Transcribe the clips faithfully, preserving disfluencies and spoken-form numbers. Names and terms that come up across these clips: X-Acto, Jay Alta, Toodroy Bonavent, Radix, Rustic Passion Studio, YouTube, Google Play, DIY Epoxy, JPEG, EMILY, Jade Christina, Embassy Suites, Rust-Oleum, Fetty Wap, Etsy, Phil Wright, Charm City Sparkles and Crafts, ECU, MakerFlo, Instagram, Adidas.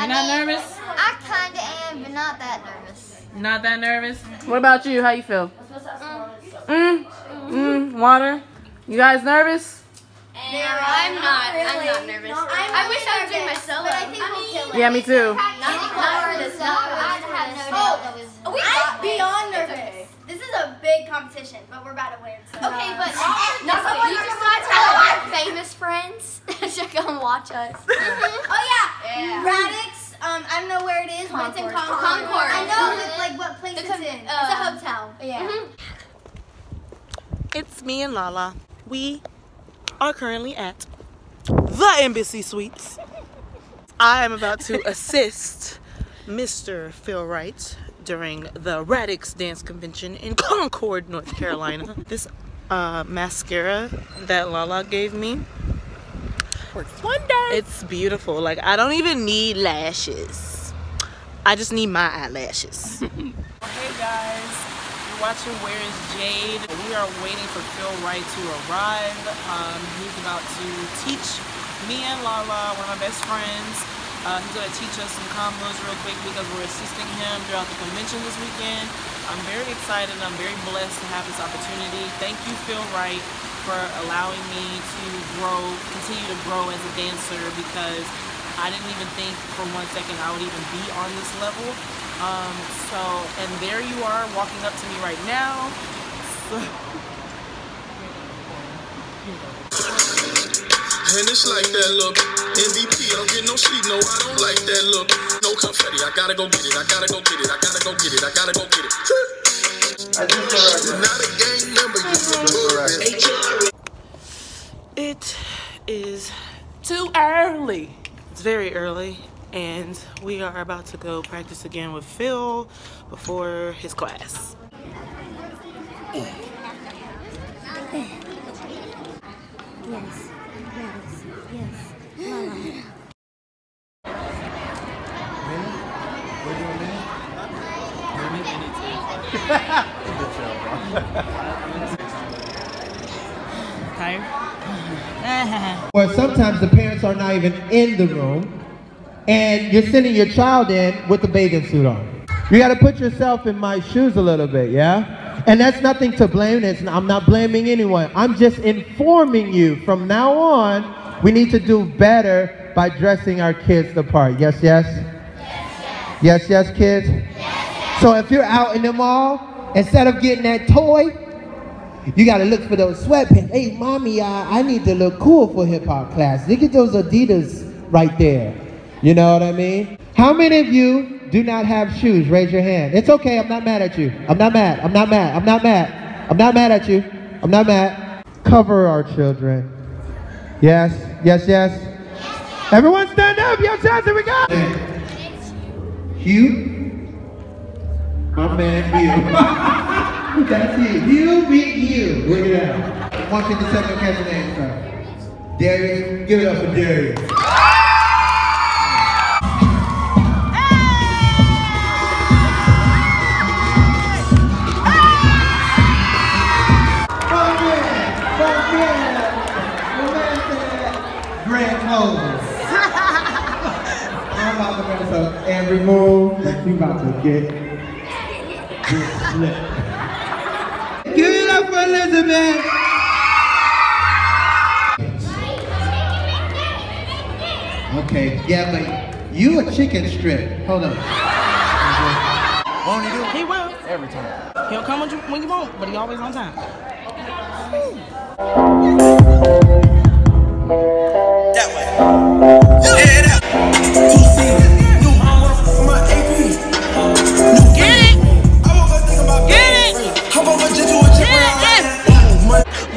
You're I not mean, nervous? I kind of am, but not that nervous. Not that nervous? What about you? How you feel? Mm. Mm. Mm. Water? You guys nervous? No, I'm not. I'm not nervous. I wish I was doing my solo. But I think we'll kill it. Yeah, me too. I'm beyond nervous. This is a big competition, but we're about to win. So. Okay, but you just want to tell our famous friends to come watch us. Mm-hmm. Oh yeah, yeah. Radix. Um, I don't know where it is. Concord. It's in Concord. Concord. I know mm-hmm. like what place the it's in. Uh, it's a hotel. Yeah. Mm-hmm. It's me and Lala. We are currently at the Embassy Suites. I am about to assist Mister Phil Wright during the Radix dance convention in Concord, North Carolina. This uh, mascara that Lala gave me works wonders. It's beautiful. Like, I don't even need lashes. I just need my eyelashes. Hey guys, you're watching Where is Jade? We are waiting for Phil Wright to arrive. Um, he's about to teach me and Lala, one of my best friends. Uh, he's going to teach us some combos real quick because we're assisting him throughout the convention this weekend. I'm very excited and I'm very blessed to have this opportunity. Thank you, Phil Wright, for allowing me to grow, continue to grow as a dancer, because I didn't even think for one second I would even be on this level. Um, so, and there you are walking up to me right now. So. And it's like that look, M V P, I don't get no sleep, no, I don't like that look. No confetti, I gotta go get it, I gotta go get it, I gotta go get it, I gotta go get it. I just not a gang member, you It is too early. It's very early, and we are about to go practice again with Phil before his class. Yes. Yes, yes. Minnie? We're doing Minnie? Minnie? Minnie too. Good job, bro. Tired? Or sometimes the parents are not even in the room and you're sending your child in with the bathing suit on. You gotta put yourself in my shoes a little bit, yeah? And that's nothing to blame. It's, I'm not blaming anyone. I'm just informing you. From now on, we need to do better by dressing our kids the part. Yes, yes? Yes, yes, yes, yes kids? Yes, yes. So if you're out in the mall, instead of getting that toy, you got to look for those sweatpants. Hey, mommy, I, I need to look cool for hip-hop class. Look at those Adidas right there. You know what I mean? How many of you do not have shoes? Raise your hand. It's okay, I'm not mad at you. I'm not mad, I'm not mad, I'm not mad. I'm not mad at you, I'm not mad. Cover our children. Yes, yes, yes. yes. Everyone stand up, yo, chance, here we go. Hugh, my man Hugh. That's it, Hugh beat you. Look at that. One thing to second, catch your name, sir. Darius, give it up for Darius. So every move that you about to get, get give it up for Elizabeth. Okay, yeah, but you a chicken strip. Hold on. Won't he do it? He will. Every time. He'll come when you, when you want, but he always on time. That way. Yeah, that way.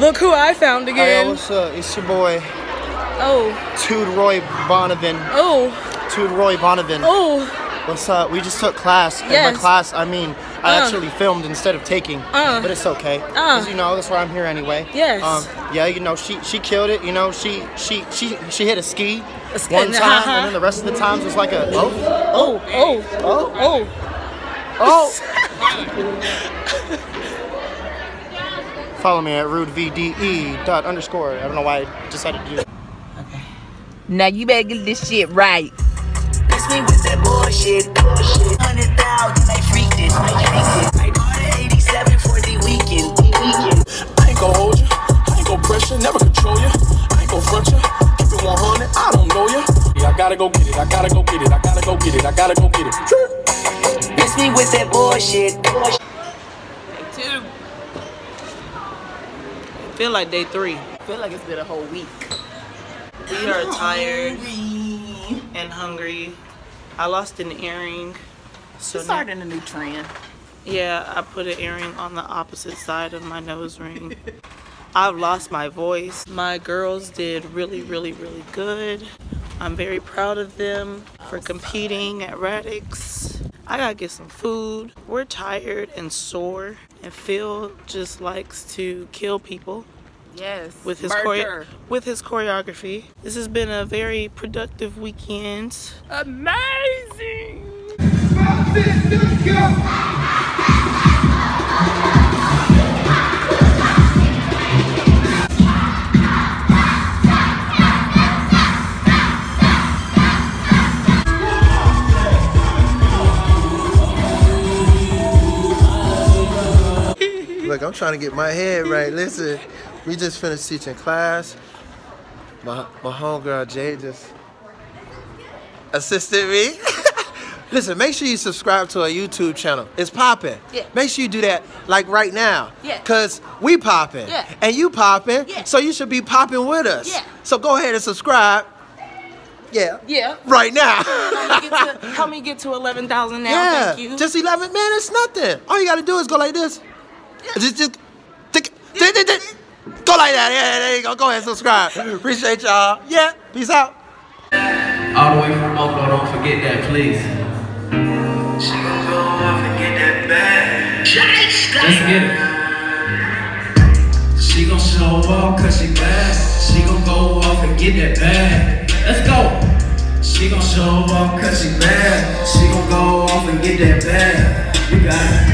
Look who I found again. Hi, what's up? It's your boy. Oh. Toodroy Bonavent. Oh. Toodroy Bonavent. Oh. What's up? We just took class. Yes. And by class, I mean, I uh. actually filmed instead of taking. Uh. But it's okay. Because, uh. you know, that's why I'm here anyway. Yes. Um, yeah, you know, she she killed it. You know, she she she, she hit a ski a sk one time. Uh -huh. And then the rest of the times was like a, oh, oh, oh, oh, oh, oh. Follow me at rudevde dot underscore. I don't know why I decided to do that. Okay. Now you better get this shit right. shit. Hundred thousand, I freaked it. I freaked it. I bought an eighty-seven for the weekend. I ain't gon' hold you. I ain't gon' pressure, never control you. I ain't gon' front you. Keep it one hundred. I don't know you. Yeah, I gotta go get it. I gotta go get it. I gotta go get it. I gotta go get it. Miss me with that bullshit. Bullshit. Feel like day three. I feel like it's been a whole week. We are tired and hungry. I lost an earring. So She's starting a new trend. Yeah, I put an earring on the opposite side of my nose ring. I've lost my voice. My girls did really, really, really good. I'm very proud of them for competing at Radix. I gotta get some food. We're tired and sore, and Phil just likes to kill people. Yes, with his chore with his choreography. This has been a very productive weekend. Amazing. Look, I'm trying to get my head right. Listen, we just finished teaching class. My my homegirl Jay just assisted me. Listen, make sure you subscribe to our YouTube channel. It's popping. Yeah. Make sure you do that like right now. Yeah. Cause we popping. Yeah. And you popping. Yeah. So you should be popping with us. Yeah. So go ahead and subscribe. Yeah. Yeah. Right now. Help me get to, to eleven thousand now. Yeah. Thank you. Just eleven, man. It's nothing. All you gotta do is go like this. Just, just, just, just, just, go like that. Yeah, there you go. Go ahead and subscribe. Appreciate y'all. Yeah, peace out. All the way from Oakland, don't forget that, please. She gon' go and forget that bag. Let's get it. She gon' show up cause she bad. She gon' go off and get that bag. Let's go. She gon' show up cause she bad. She gon' go off and get that bag. You got it.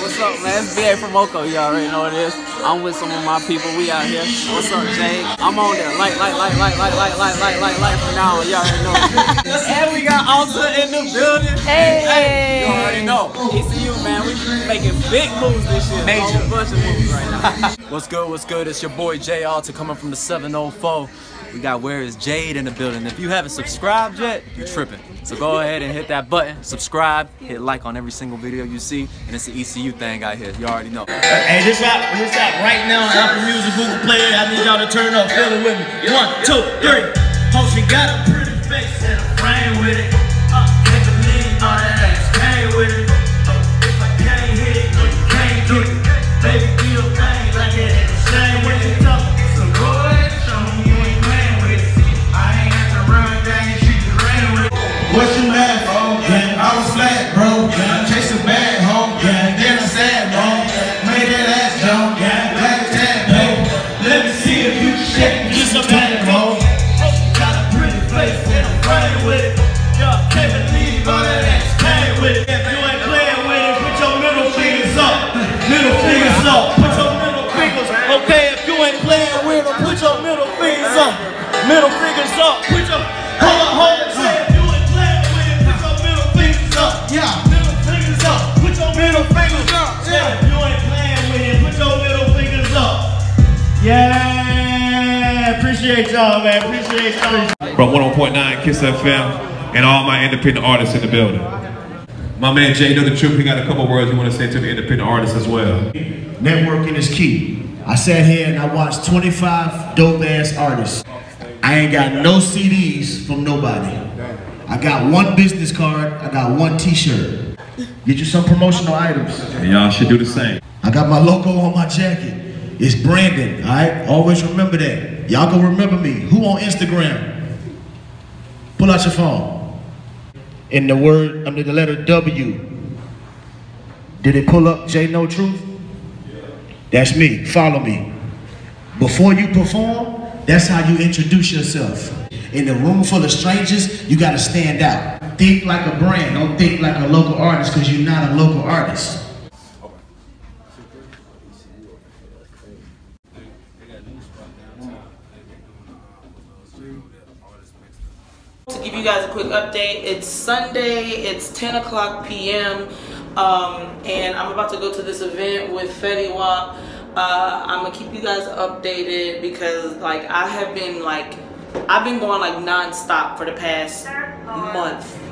What's up, man? It's V A from Oco. You already know what it is. I'm with some of my people. We out here. What's up, Jay? I'm on there. Light, light, light, light, light, light, light, light, light, light for now. You already know. And we got Alta in the building. Hey, hey, you already know. E C U, man. We making big moves this year. Major, a bunch of moves right now. What's good? What's good? It's your boy Jay Alta coming from the seven oh four. We got Where Is Jade in the building. If you haven't subscribed yet, you're tripping. So go ahead and hit that button, subscribe, hit like on every single video you see, and it's the E C U thing out here. You already know. Hey, this rap, this rap right now, Apple Music, Google Play. I need y'all to turn up, feel it with me. One, two, three. Hope she got a pretty face and a frame with it. Make a million, all that ass came with it. If I can't hit it, no, you can't do it. Baby, do your thing like that ain't the same when you talk. So go ahead, show me you ain't playing with it. I ain't got to run down your street, you ran with it. What you mad for? Yeah. I was flat, bro. Yeah. Chasing bad home. Yeah. Then I sad, bro. Yeah. Made that ass jump. Yeah. Black tag, bro. Yeah. Let me see if you can shake me. Just a bad bro. Got a pretty face and I'm playing with it. Y'all can't believe all that ass came with it. If you ain't playing with it, put your middle fingers up. Middle fingers up. Put your middle fingers up. Okay, if you ain't playing with it, put your middle fingers up. Middle fingers up. Put your hold up, hold up. Middle fingers up, yeah. You ain't playing with it, put your middle fingers up. Yeah, appreciate y'all, man, appreciate y'all. From one oh point nine KISS F M and all my independent artists in the building. My man Jay know the truth, he got a couple words you want to say to the independent artists as well. Networking is key. I sat here and I watched twenty-five dope ass artists. I ain't got no C Ds from nobody. I got one business card, I got one t-shirt. Get you some promotional items. And y'all should do the same. I got my logo on my jacket. It's branding, all right? Always remember that. Y'all go remember me. Who on Instagram? Pull out your phone. In the word, under the letter W. Did it pull up J No Truth? Yeah. That's me, follow me. Before you perform, that's how you introduce yourself. In a room full of strangers, you gotta stand out. Think like a brand, don't think like a local artist because you're not a local artist. They got new spot downtown. They've been doing all those give you guys a quick update. It's Sunday, it's ten o'clock p m Um, and I'm about to go to this event with Fetty Wap. Uh, I'm gonna keep you guys updated because like I have been like, I've been going like non-stop for the past month.